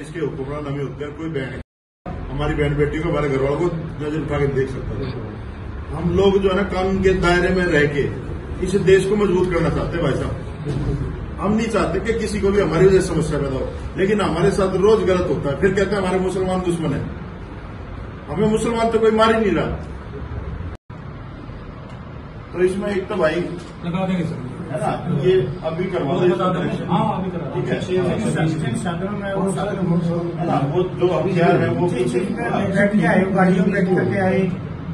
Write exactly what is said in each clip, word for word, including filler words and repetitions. पे इसके हुक्मरान हमें होते हैं, कोई बहन हमारी बहन बेटियों को हमारे घर वालों को नजर उठा के देख सकता है। हम लोग जो है ना कानून के दायरे में रह के इस देश को मजबूत करना चाहते हैं भाई साहब। हम नहीं चाहते कि किसी को भी हमारी वजह से समस्या पैदा हो, लेकिन हमारे साथ रोज गलत होता है, फिर कहते हैं हमारे मुसलमान दुश्मन है। हमें मुसलमान तो कोई मार ही नहीं रहा। तो इसमें एक तो भाई लगा देंगे सर, है ना, ये अभी करवा दो, ठीक है। वो जो हथियार है वो बैठ के आए, गाड़ियों में बैठ करके आए,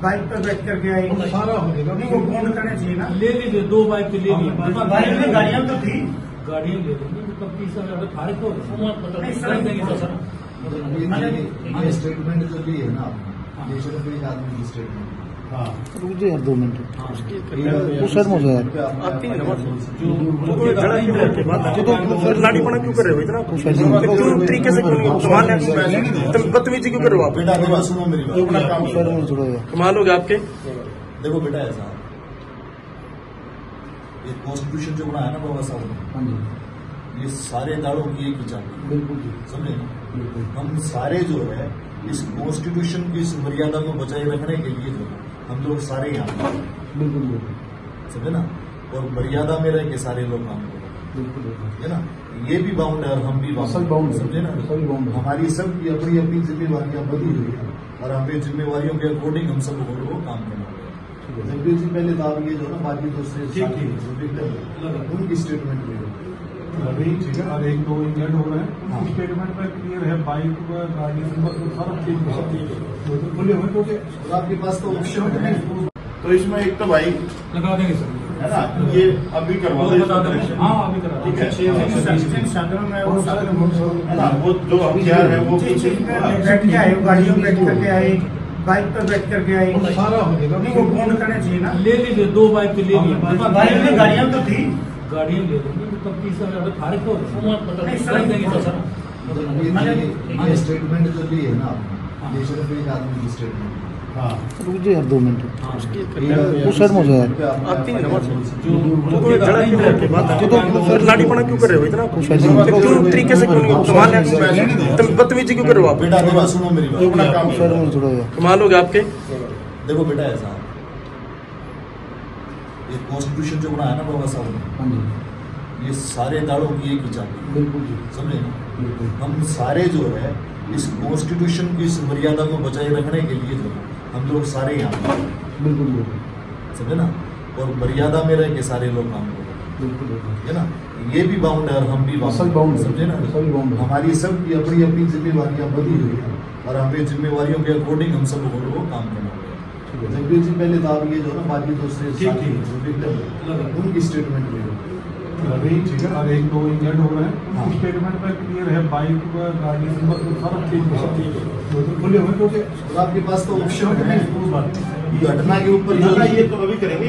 बाइक पर बैठ करके आए, सारा हो गया। उनको फोन करना चाहिए ना, ले लीजिए दो बाइक पे, ले लीजिए गाड़ियां तो थी, गाड़ियां ले लीजिए। ये स्टेटमेंट जो भी है ना आपने, ये सिर्फ एक आदमी की स्टेटमेंट। हाँ रुक जाए दो मिनट, क्यों कर रहे हो इतना तरीके से? बदतमीजी क्यों कर रहे हो आप? कमाल हो गया आपके। देखो बेटा, ऐसा ये कॉन्स्टिट्यूशन जो बनाया ना बाबा साहब ने, ये सारे दाड़ों की एक विचार, बिल्कुल समझे ना। हम सारे जो है इस कॉन्स्टिट्यूशन की इस मर्यादा को बचाए रखने के लिए जो हम लोग सारे यहाँ पर, बिल्कुल समझे ना, और मर्यादा में रह के सारे लोग काम करें, बिल्कुल है ना। ये भी बाउंड है और हम भी बाउंड, समझे ना, बाउंड। हमारी सब की अपनी अपनी जिम्मेवारियां बनी हुई है और हमें जिम्मेवारियों के अकॉर्डिंग हम सब लोगों को काम करना होगा। जगदीप जी पहले दाव ये जो ना बाकी दूसरे उनकी स्टेटमेंट में अभी ठीक है, और एक दो इंजर्ड हो रहे हैं, उस स्टेटमेंट में क्लियर है, बाइक पर गाड़ी सारा ठीक। आपके पास तो ऑप्शन है, तो इसमें एक तो भाई लगा देंगे सर, है ना, ये अभी करवा दो, ठीक है। वो जो हथियार है वो बैठ के आए, गाड़ियों में बैठ करके आए, बाइक पर बैठ करके आए, सारा हो गया। उनको फोन करना चाहिए ना, ले लीजिए दो बाइक पे, ले लीजिए गाड़ियां तो थी, गाड़ियां ले लेंगे। ये स्टेटमेंट जो भी है ना आपने, ये सिर्फ एक आदमी की स्टेटमेंट। हाँ रुक जाए दो मिनट, लाठीपना क्यों कर रहे हो इतना? तरीके से बदतमीजी क्यों कर रहे हो आप? बेटा सुनो मेरी बात, कमाल हो गया आपके। देखो बेटा, ऐसा ये कॉन्स्टिट्यूशन जो बनाया ना बाबा साहब ने, ये सारे दाड़ों की एक विचार, बिल्कुल समझे ना। हम सारे जो है इस कॉन्स्टिट्यूशन की इस मर्यादा को बचाए रखने के लिए जो हम लोग सारे यहाँ पर, बिल्कुल समझे ना, और मर्यादा में रह के सारे लोग काम करें, बिल्कुल है ना। ये भी बाउंड है और हम भी बाउंड, समझे ना। हमारी सब की अपनी अपनी जिम्मेवारियां बनी हुई है और हमें जिम्मेवारियों के अकॉर्डिंग हम सब लोगों को काम करना होगा। जगदीप जी पहले दाव ये जो ना बाकी दूसरे उनकी स्टेटमेंट में अभी ठीक है, और एक दो इंजर्ड हो रहे हैं, उस स्टेटमेंट में क्लियर है, बाइक पर गाड़ी सारा ठीक। आपके पास तो ऑप्शन है, घटना के ऊपर ये तो अभी करेंगे।